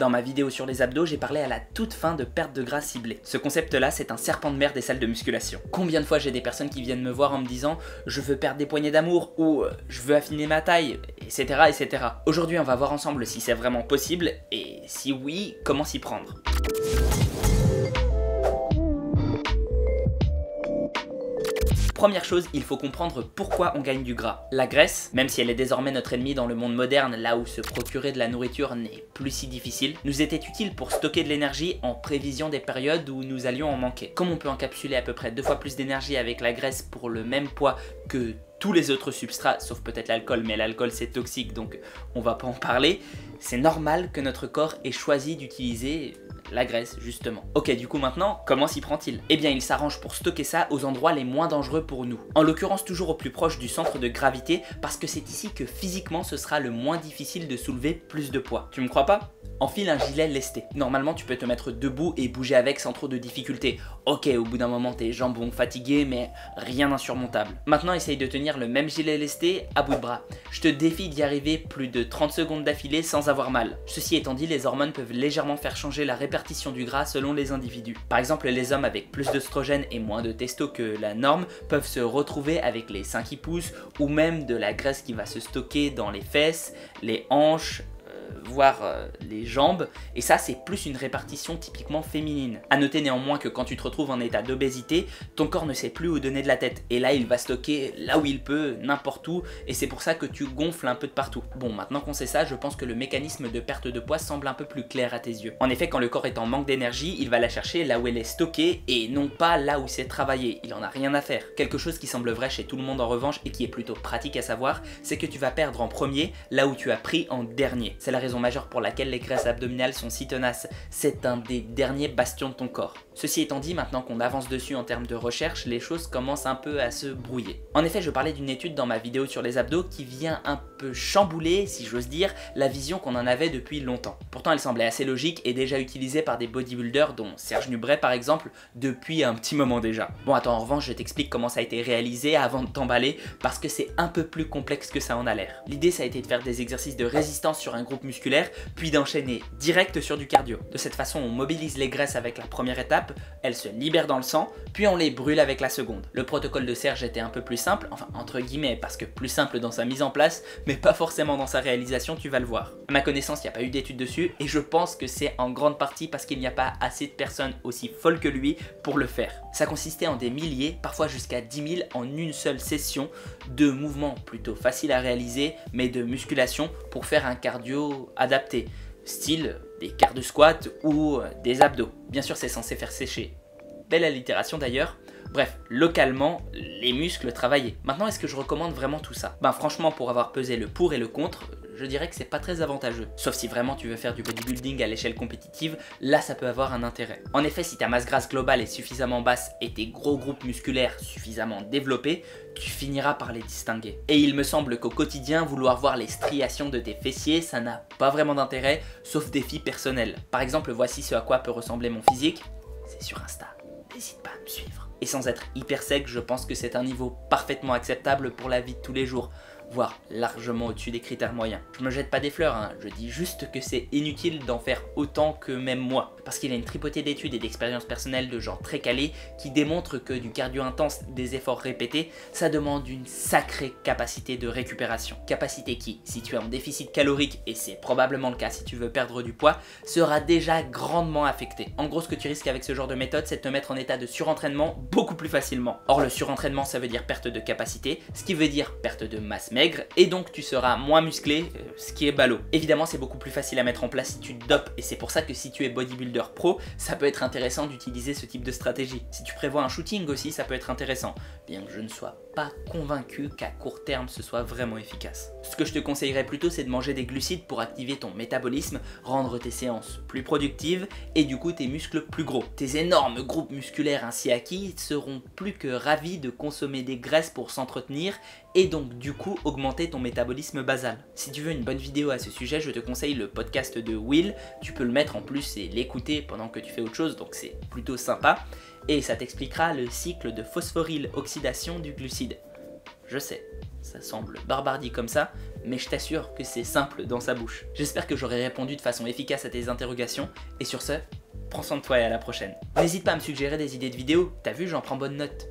Dans ma vidéo sur les abdos, j'ai parlé à la toute fin de perte de gras ciblée. Ce concept-là, c'est un serpent de mer des salles de musculation. Combien de fois j'ai des personnes qui viennent me voir en me disant « je veux perdre des poignées d'amour » ou « je veux affiner ma taille », etc. etc. Aujourd'hui, on va voir ensemble si c'est vraiment possible et si oui, comment s'y prendre. Première chose, il faut comprendre pourquoi on gagne du gras. La graisse, même si elle est désormais notre ennemie dans le monde moderne, là où se procurer de la nourriture n'est plus si difficile, nous était utile pour stocker de l'énergie en prévision des périodes où nous allions en manquer. Comme on peut encapsuler à peu près 2 fois plus d'énergie avec la graisse pour le même poids que tous les autres substrats, sauf peut-être l'alcool, mais l'alcool c'est toxique donc on va pas en parler, c'est normal que notre corps ait choisi d'utiliser la graisse justement. Ok, du coup maintenant, comment s'y prend-il? Eh bien il s'arrange pour stocker ça aux endroits les moins dangereux pour nous. En l'occurrence toujours au plus proche du centre de gravité, parce que c'est ici que physiquement ce sera le moins difficile de soulever plus de poids. Tu me crois pas? Enfile un gilet lesté. Normalement tu peux te mettre debout et bouger avec sans trop de difficulté. Ok, au bout d'un moment tes jambes vont fatiguer, mais rien d'insurmontable. Maintenant essaye de tenir le même gilet lesté à bout de bras. Je te défie d'y arriver plus de 30 secondes d'affilée sans avoir mal. Ceci étant dit, les hormones peuvent légèrement faire changer la répartition du gras selon les individus. Par exemple, les hommes avec plus d'œstrogènes et moins de testo que la norme peuvent se retrouver avec les seins qui poussent ou même de la graisse qui va se stocker dans les fesses, les hanches, voire les jambes, et ça c'est plus une répartition typiquement féminine. A noter néanmoins que quand tu te retrouves en état d'obésité, ton corps ne sait plus où donner de la tête, et là il va stocker là où il peut, n'importe où, et c'est pour ça que tu gonfles un peu de partout. Bon, maintenant qu'on sait ça, je pense que le mécanisme de perte de poids semble un peu plus clair à tes yeux. En effet, quand le corps est en manque d'énergie, il va la chercher là où elle est stockée, et non pas là où c'est travaillé, il en a rien à faire. Quelque chose qui semble vrai chez tout le monde en revanche, et qui est plutôt pratique à savoir, c'est que tu vas perdre en premier, là où tu as pris en dernier. C'est la raison majeure pour laquelle les graisses abdominales sont si tenaces, c'est un des derniers bastions de ton corps. Ceci étant dit, maintenant qu'on avance dessus en termes de recherche, les choses commencent un peu à se brouiller. En effet, je parlais d'une étude dans ma vidéo sur les abdos qui vient un peu chambouler, si j'ose dire, la vision qu'on en avait depuis longtemps. Pourtant elle semblait assez logique et déjà utilisée par des bodybuilders dont Serge Nubret par exemple, depuis un petit moment déjà. Bon attends, en revanche je t'explique comment ça a été réalisé avant de t'emballer, parce que c'est un peu plus complexe que ça en a l'air. L'idée ça a été de faire des exercices de résistance sur un groupe musculaire, puis d'enchaîner direct sur du cardio. De cette façon on mobilise les graisses avec la première étape, elles se libèrent dans le sang, puis on les brûle avec la seconde. Le protocole de Serge était un peu plus simple, enfin entre guillemets, parce que plus simple dans sa mise en place, mais pas forcément dans sa réalisation, tu vas le voir. À ma connaissance, il n'y a pas eu d'études dessus, et je pense que c'est en grande partie parce qu'il n'y a pas assez de personnes aussi folles que lui pour le faire. Ça consistait en des milliers, parfois jusqu'à 10 000 en une seule session, de mouvements plutôt faciles à réaliser, mais de musculation pour faire un cardio adapté, style des quarts de squat ou des abdos. Bien sûr, c'est censé faire sécher. Belle allitération d'ailleurs. Bref, localement, les muscles travaillés. Maintenant, est-ce que je recommande vraiment tout ça? Ben franchement, pour avoir pesé le pour et le contre, je dirais que c'est pas très avantageux. Sauf si vraiment tu veux faire du bodybuilding à l'échelle compétitive, là ça peut avoir un intérêt. En effet, si ta masse grasse globale est suffisamment basse et tes gros groupes musculaires suffisamment développés, tu finiras par les distinguer. Et il me semble qu'au quotidien, vouloir voir les striations de tes fessiers, ça n'a pas vraiment d'intérêt, sauf défi personnel. Par exemple, voici ce à quoi peut ressembler mon physique, c'est sur Insta, n'hésite pas à me suivre. Et sans être hyper sec, je pense que c'est un niveau parfaitement acceptable pour la vie de tous les jours, voire largement au-dessus des critères moyens. Je me jette pas des fleurs, hein, je dis juste que c'est inutile d'en faire autant que même moi, parce qu'il y a une tripotée d'études et d'expériences personnelles de gens très calés qui démontrent que du cardio intense, des efforts répétés, ça demande une sacrée capacité de récupération. Capacité qui, si tu es en déficit calorique, et c'est probablement le cas si tu veux perdre du poids, sera déjà grandement affectée. En gros, ce que tu risques avec ce genre de méthode, c'est de te mettre en état de surentraînement beaucoup plus facilement. Or le surentraînement ça veut dire perte de capacité, ce qui veut dire perte de masse maigre, et donc tu seras moins musclé, ce qui est ballot. Évidemment c'est beaucoup plus facile à mettre en place si tu te dopes, et c'est pour ça que si tu es bodybuilder pro, ça peut être intéressant d'utiliser ce type de stratégie. Si tu prévois un shooting aussi, ça peut être intéressant, bien que je ne sois pas convaincu qu'à court terme ce soit vraiment efficace. Ce que je te conseillerais plutôt c'est de manger des glucides pour activer ton métabolisme, rendre tes séances plus productives, et du coup tes muscles plus gros. Tes énormes groupes musculaires ainsi acquis seront plus que ravis de consommer des graisses pour s'entretenir et donc du coup augmenter ton métabolisme basal. Si tu veux une bonne vidéo à ce sujet, je te conseille le podcast de Will, tu peux le mettre en plus et l'écouter pendant que tu fais autre chose, donc c'est plutôt sympa, et ça t'expliquera le cycle de phosphoryle oxydation du glucide. Je sais, ça semble barbardi comme ça, mais je t'assure que c'est simple dans sa bouche. J'espère que j'aurai répondu de façon efficace à tes interrogations, et sur ce, prends soin de toi et à la prochaine. N'hésite pas à me suggérer des idées de vidéos, t'as vu, j'en prends bonne note.